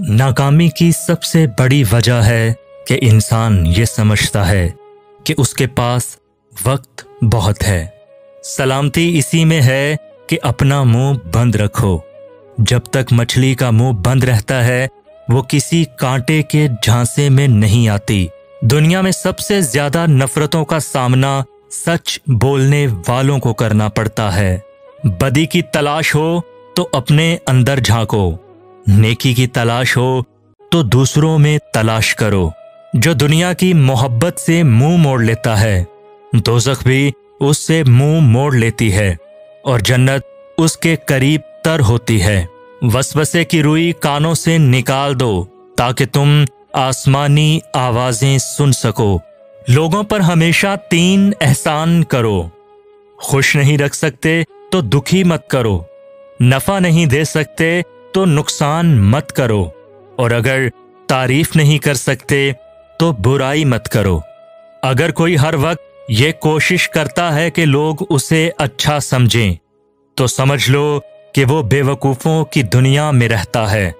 नाकामी की सबसे बड़ी वजह है कि इंसान ये समझता है कि उसके पास वक्त बहुत है। सलामती इसी में है कि अपना मुंह बंद रखो। जब तक मछली का मुंह बंद रहता है वो किसी कांटे के झांसे में नहीं आती। दुनिया में सबसे ज्यादा नफरतों का सामना सच बोलने वालों को करना पड़ता है। बदी की तलाश हो तो अपने अंदर झांको, नेकी की तलाश हो तो दूसरों में तलाश करो। जो दुनिया की मोहब्बत से मुंह मोड़ लेता है, दोज़ख भी उससे मुंह मोड़ लेती है और जन्नत उसके करीब तर होती है। वसवसे की रुई कानों से निकाल दो ताकि तुम आसमानी आवाजें सुन सको। लोगों पर हमेशा तीन एहसान करो। खुश नहीं रख सकते तो दुखी मत करो, नफा नहीं दे सकते तो नुकसान मत करो, और अगर तारीफ नहीं कर सकते तो बुराई मत करो। अगर कोई हर वक्त ये कोशिश करता है कि लोग उसे अच्छा समझें तो समझ लो कि वो बेवकूफ़ों की दुनिया में रहता है।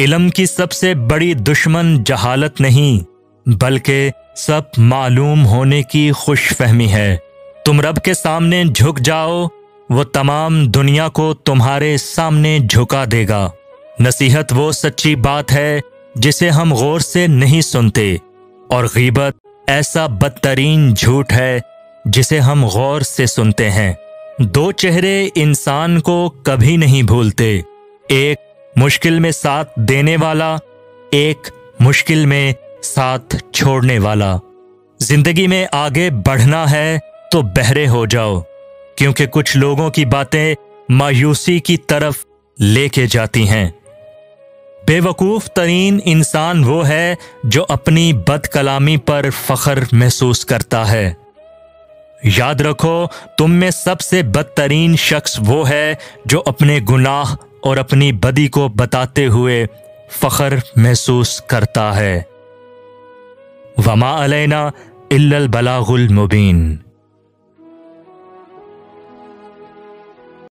इल्म की सबसे बड़ी दुश्मन जहालत नहीं बल्कि सब मालूम होने की खुशफहमी है। तुम रब के सामने झुक जाओ, वो तमाम दुनिया को तुम्हारे सामने झुका देगा। नसीहत वो सच्ची बात है जिसे हम गौर से नहीं सुनते, और गीबत ऐसा बदतरीन झूठ है जिसे हम गौर से सुनते हैं। दो चेहरे इंसान को कभी नहीं भूलते, एक मुश्किल में साथ देने वाला, एक मुश्किल में साथ छोड़ने वाला। जिंदगी में आगे बढ़ना है तो बहरे हो जाओ, क्योंकि कुछ लोगों की बातें मायूसी की तरफ लेके जाती हैं। बेवकूफ़ तरीन इंसान वो है जो अपनी बदकलामी पर फख्र महसूस करता है। याद रखो, तुम में सबसे बदतरीन शख्स वो है जो अपने गुनाह और अपनी बदी को बताते हुए फख्र महसूस करता है। वमा अलैना इल्लल बलागुल मुबीन।